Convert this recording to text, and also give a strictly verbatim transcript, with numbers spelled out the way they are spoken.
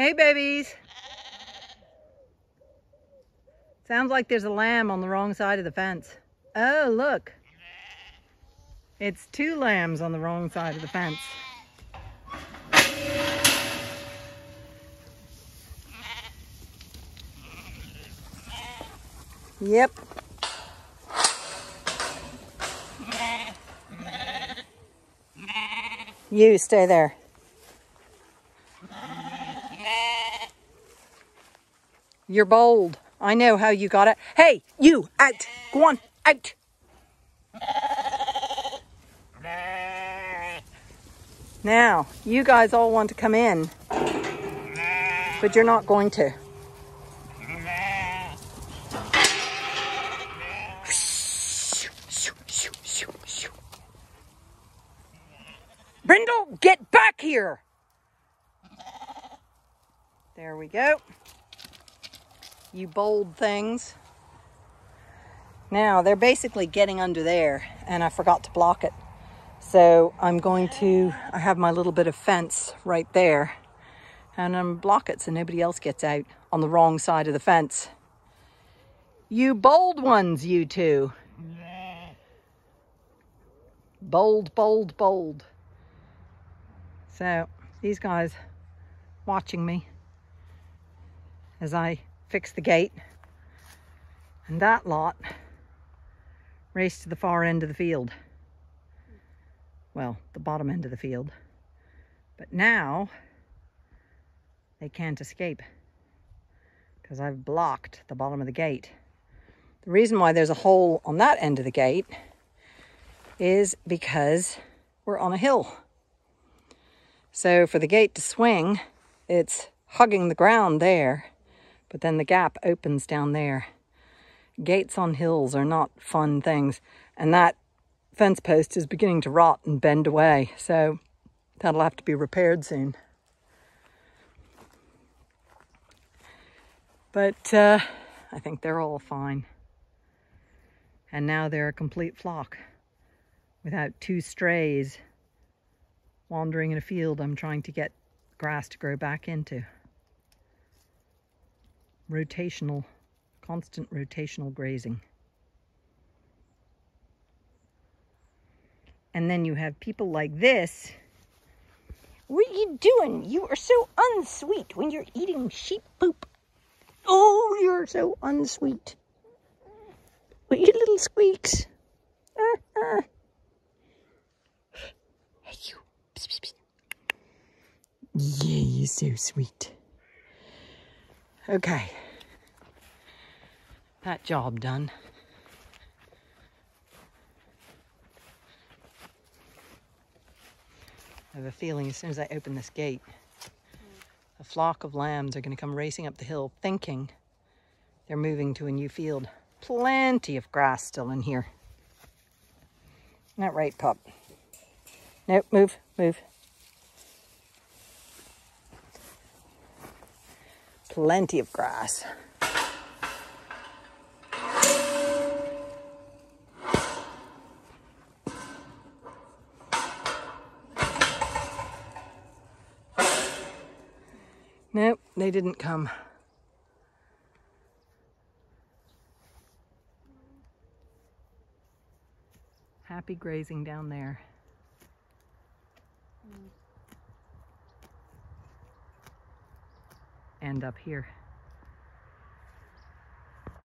Hey, babies. Sounds like there's a lamb on the wrong side of the fence. Oh, look. It's two lambs on the wrong side of the fence. Yep. You stay there. You're bold. I know how you got it. Hey, you, out. Go on, out. Now, you guys all want to come in, but you're not going to. Brindle, get back here. There we go. You bold things. Now, they're basically getting under there, and I forgot to block it. So I'm going to, I have my little bit of fence right there, and I'm block it so nobody else gets out on the wrong side of the fence. You bold ones, you two. Bold, bold, bold. So these guys watching me as I fix the gate, and that lot raced to the far end of the field. Well, the bottom end of the field. But now they can't escape because I've blocked the bottom of the gate. The reason why there's a hole on that end of the gate is because we're on a hill. So for the gate to swing, it's hugging the ground there. But then the gap opens down there. Gates on hills are not fun things. And that fence post is beginning to rot and bend away. So that'll have to be repaired soon. But uh, I think they're all fine. And now they're a complete flock. Without two strays wandering in a field I'm trying to get grass to grow back into. Rotational, constant rotational grazing. And then you have people like this. What are you doing? You are so unsweet when you're eating sheep poop. Oh, you're so unsweet. With your little squeaks. Uh-uh. Hey, you. Psst, psst, psst. Yeah, you're so sweet. Okay, that job done. I have a feeling as soon as I open this gate, a flock of lambs are going to come racing up the hill thinking they're moving to a new field. Plenty of grass still in here. Isn't that right, pup? Nope, move, move. Plenty of grass. Nope, they didn't come. Happy grazing down there. And up here.